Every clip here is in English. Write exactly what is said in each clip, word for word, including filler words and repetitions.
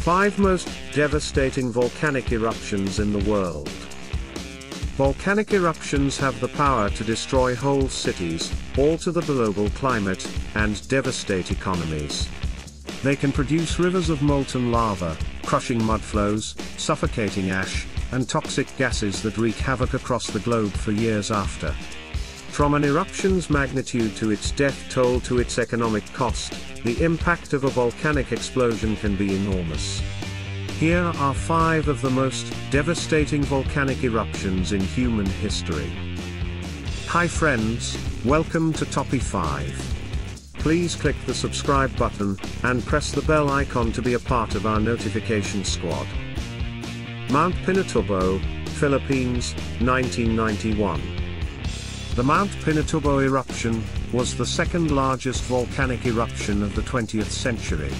five Most Devastating Volcanic Eruptions in the World. Volcanic eruptions have the power to destroy whole cities, alter the global climate, and devastate economies. They can produce rivers of molten lava, crushing mudflows, suffocating ash, and toxic gases that wreak havoc across the globe for years after. From an eruption's magnitude to its death toll to its economic cost, the impact of a volcanic explosion can be enormous. Here are five of the most devastating volcanic eruptions in human history. Hi friends, welcome to Toppie five. Please click the subscribe button, and press the bell icon to be a part of our notification squad. Mount Pinatubo, Philippines, nineteen ninety-one. The Mount Pinatubo eruption was the second largest volcanic eruption of the twentieth century.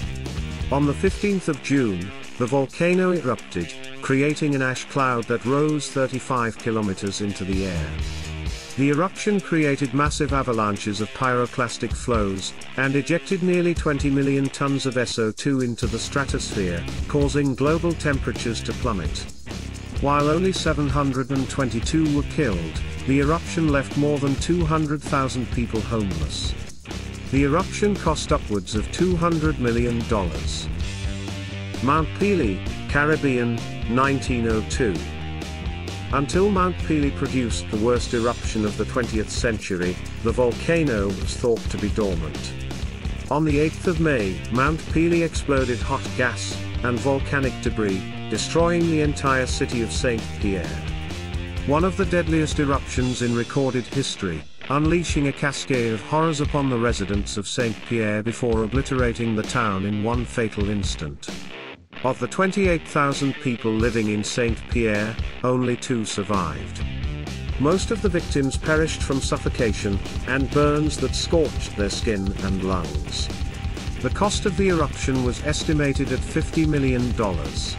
On the fifteenth of June, the volcano erupted, creating an ash cloud that rose thirty-five kilometers into the air. The eruption created massive avalanches of pyroclastic flows, and ejected nearly twenty million tons of S O two into the stratosphere, causing global temperatures to plummet. While only seven hundred twenty-two were killed, the eruption left more than two hundred thousand people homeless. The eruption cost upwards of two hundred million dollars. Mount Pelee, Caribbean, nineteen oh two. Until Mount Pelee produced the worst eruption of the twentieth century, the volcano was thought to be dormant. On the eighth of May, Mount Pelee exploded hot gas and volcanic debris, destroying the entire city of Saint-Pierre. One of the deadliest eruptions in recorded history, unleashing a cascade of horrors upon the residents of Saint-Pierre before obliterating the town in one fatal instant. Of the twenty-eight thousand people living in Saint-Pierre, only two survived. Most of the victims perished from suffocation and burns that scorched their skin and lungs. The cost of the eruption was estimated at fifty million dollars.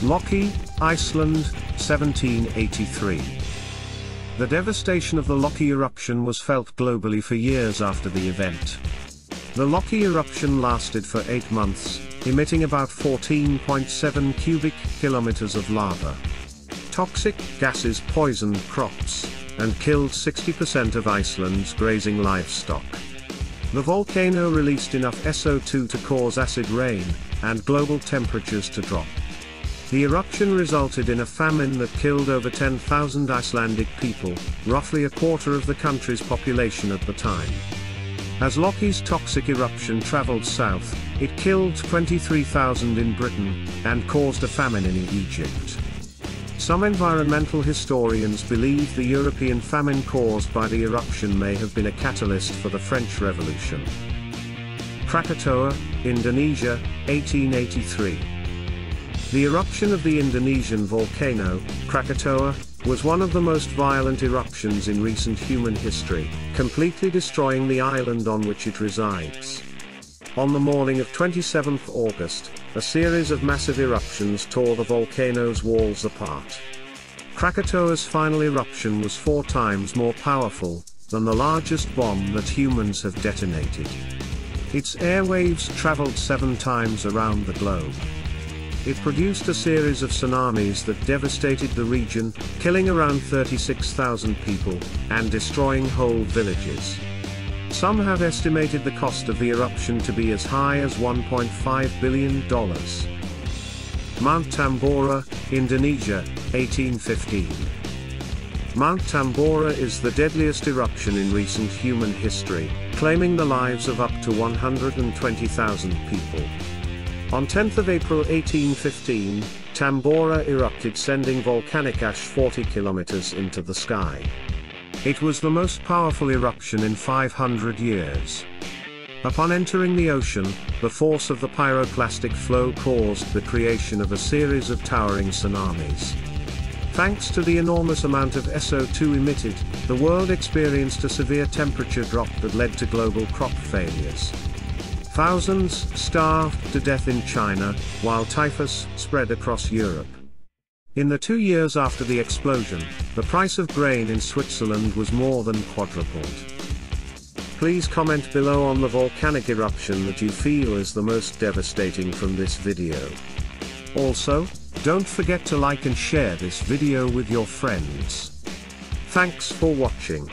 Laki, Iceland, seventeen eighty-three. The devastation of the Laki eruption was felt globally for years after the event. The Laki eruption lasted for eight months, emitting about fourteen point seven cubic kilometers of lava. Toxic gases poisoned crops, and killed sixty percent of Iceland's grazing livestock. The volcano released enough S O two to cause acid rain, and global temperatures to drop. The eruption resulted in a famine that killed over ten thousand Icelandic people, roughly a quarter of the country's population at the time. As Laki's toxic eruption traveled south, it killed twenty-three thousand in Britain, and caused a famine in Egypt. Some environmental historians believe the European famine caused by the eruption may have been a catalyst for the French Revolution. Krakatoa, Indonesia, eighteen eighty-three. The eruption of the Indonesian volcano, Krakatoa, was one of the most violent eruptions in recent human history, completely destroying the island on which it resides. On the morning of twenty-seventh of August, a series of massive eruptions tore the volcano's walls apart. Krakatoa's final eruption was four times more powerful than the largest bomb that humans have detonated. Its airwaves traveled seven times around the globe. It produced a series of tsunamis that devastated the region, killing around thirty-six thousand people, and destroying whole villages. Some have estimated the cost of the eruption to be as high as one point five billion dollars. Mount Tambora, Indonesia, eighteen fifteen. Mount Tambora is the deadliest eruption in recent human history, claiming the lives of up to one hundred twenty thousand people. On tenth of April eighteen fifteen, Tambora erupted, sending volcanic ash forty kilometers into the sky. It was the most powerful eruption in five hundred years. Upon entering the ocean, the force of the pyroclastic flow caused the creation of a series of towering tsunamis. Thanks to the enormous amount of S O two emitted, the world experienced a severe temperature drop that led to global crop failures. Thousands starved to death in China, while typhus spread across Europe. In the two years after the explosion, the price of grain in Switzerland was more than quadrupled. Please comment below on the volcanic eruption that you feel is the most devastating from this video. Also, don't forget to like and share this video with your friends. Thanks for watching.